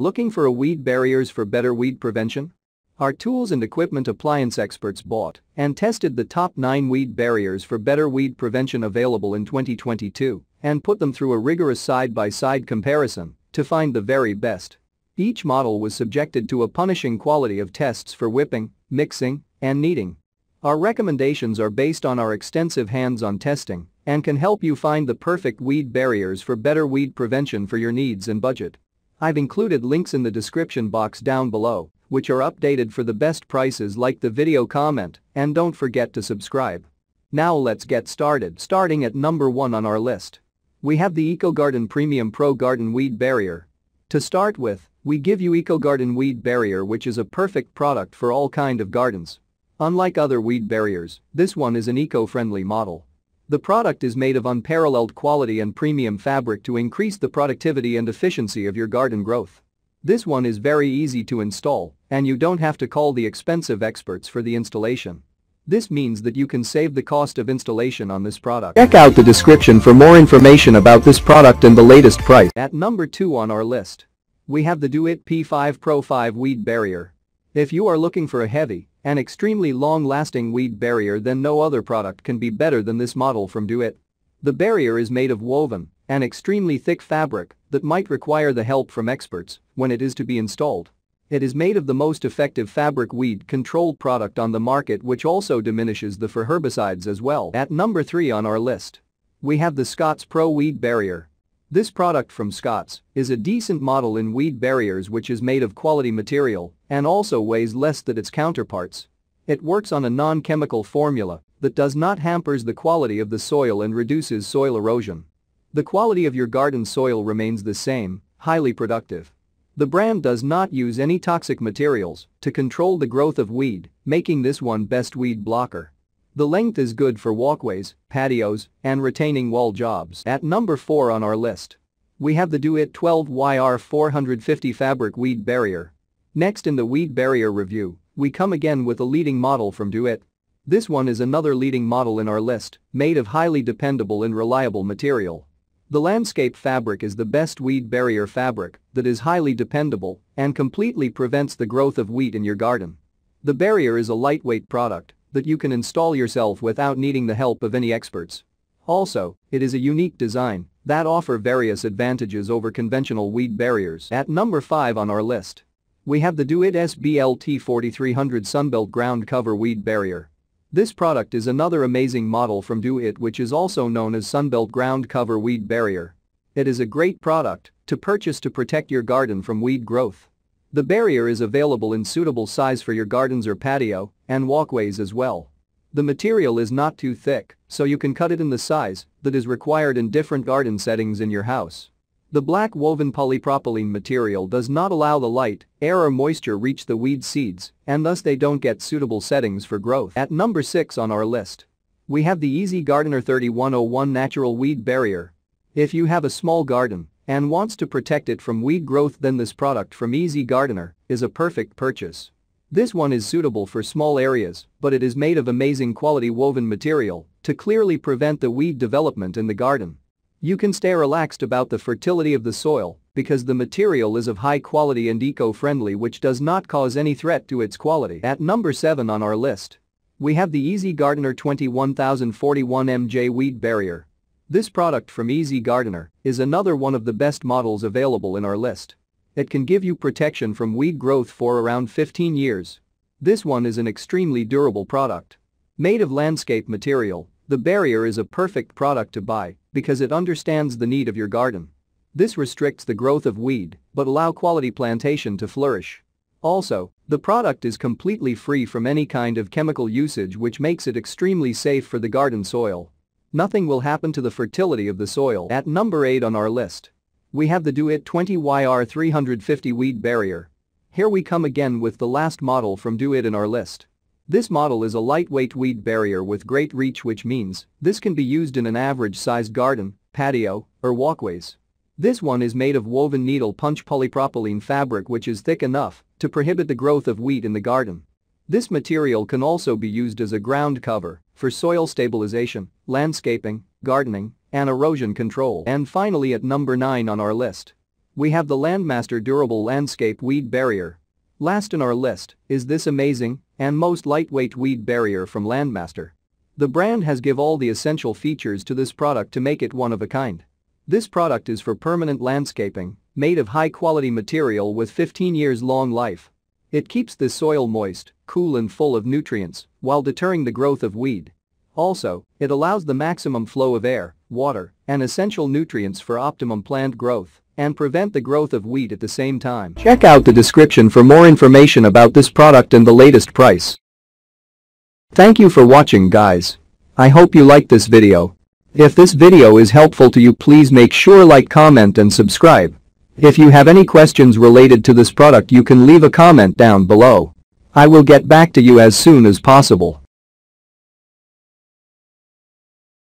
Looking for a weed barriers for better weed prevention? Our tools and equipment appliance experts bought and tested the top 9 weed barriers for better weed prevention available in 2022 and put them through a rigorous side-by-side comparison to find the very best. Each model was subjected to a punishing quality of tests for whipping, mixing, and kneading. Our recommendations are based on our extensive hands-on testing and can help you find the perfect weed barriers for better weed prevention for your needs and budget. I've included links in the description box down below, which are updated for the best prices. Like the video, comment, and don't forget to subscribe. Now let's get started. Starting at number 1 on our list, we have the EcoGarden Premium Pro Garden Weed Barrier. To start with, we give you EcoGarden Weed Barrier, which is a perfect product for all kinds of gardens. Unlike other weed barriers, this one is an eco-friendly model. The product is made of unparalleled quality and premium fabric to increase the productivity and efficiency of your garden growth. This one is very easy to install, and you don't have to call the expensive experts for the installation. This means that you can save the cost of installation on this product. Check out the description for more information about this product and the latest price. At number 2 on our list, we have the DeWitt P5 Pro 5 Weed Barrier. If you are looking for a heavy an extremely long-lasting weed barrier, then no other product can be better than this model from DeWitt. The barrier is made of woven and extremely thick fabric that might require the help from experts when it is to be installed. It is made of the most effective fabric weed control product on the market, which also diminishes the for herbicides as well. At number 3 on our list, we have the Scotts Pro Weed Barrier. This product from Scotts is a decent model in weed barriers, which is made of quality material and also weighs less than its counterparts. It works on a non-chemical formula that does not hamper the quality of the soil and reduces soil erosion. The quality of your garden soil remains the same, highly productive. The brand does not use any toxic materials to control the growth of weed, making this one best weed blocker. The length is good for walkways, patios, and retaining wall jobs. At number 4 on our list, we have the DeWitt 12YR450 Fabric Weed Barrier. Next in the weed barrier review, we come again with a leading model from DeWitt. This one is another leading model in our list, made of highly dependable and reliable material. The landscape fabric is the best weed barrier fabric that is highly dependable and completely prevents the growth of wheat in your garden. The barrier is a lightweight product that you can install yourself without needing the help of any experts. Also, it is a unique design that offers various advantages over conventional weed barriers. At number 5 on our list, we have the DeWitt SBLT 4300 Sunbelt Ground Cover Weed Barrier. This product is another amazing model from DeWitt, which is also known as Sunbelt Ground Cover Weed Barrier. It is a great product to purchase to protect your garden from weed growth. The barrier is available in suitable size for your gardens or patio and walkways as well. The material is not too thick, so you can cut it in the size that is required in different garden settings in your house. The black woven polypropylene material does not allow the light, air or moisture reach the weed seeds, and thus they don't get suitable settings for growth. At number 6 on our list, we have the Easy Gardener 3101 Natural Weed Barrier. If you have a small garden and wants to protect it from weed growth, then this product from Easy Gardener is a perfect purchase. This one is suitable for small areas, but it is made of amazing quality woven material to clearly prevent the weed development in the garden. You can stay relaxed about the fertility of the soil because the material is of high quality and eco-friendly, which does not cause any threat to its quality. At number 7 on our list, we have the Easy Gardener 21041 MJ Weed Barrier. This product from Easy Gardener is another one of the best models available in our list. It can give you protection from weed growth for around 15 years. This one is an extremely durable product. Made of landscape material, the barrier is a perfect product to buy because it understands the need of your garden. This restricts the growth of weed but allows quality plantation to flourish. Also, the product is completely free from any kind of chemical usage, which makes it extremely safe for the garden soil. Nothing will happen to the fertility of the soil. At number 8 on our list, we have the DeWitt 20YR350 Weed Barrier. Here we come again with the last model from DeWitt in our list. This model is a lightweight weed barrier with great reach, which means this can be used in an average-sized garden, patio, or walkways. This one is made of woven needle punch polypropylene fabric, which is thick enough to prohibit the growth of wheat in the garden. This material can also be used as a ground cover for soil stabilization, landscaping, gardening, and erosion control. And finally, at number 9 on our list, We have the Landmaster Durable Landscape Weed Barrier. Last on our list is this amazing and most lightweight weed barrier from Landmaster. The brand has given all the essential features to this product to make it one of a kind. This product is for permanent landscaping, made of high-quality material with 15 years long life. It keeps the soil moist, cool and full of nutrients while deterring the growth of weed. Also, it allows the maximum flow of air, water, and essential nutrients for optimum plant growth and prevent the growth of weed at the same time. Check out the description for more information about this product and the latest price. Thank you for watching, guys. I hope you liked this video. If this video is helpful to you, please make sure like, comment and subscribe. If you have any questions related to this product, you can leave a comment down below. I will get back to you as soon as possible.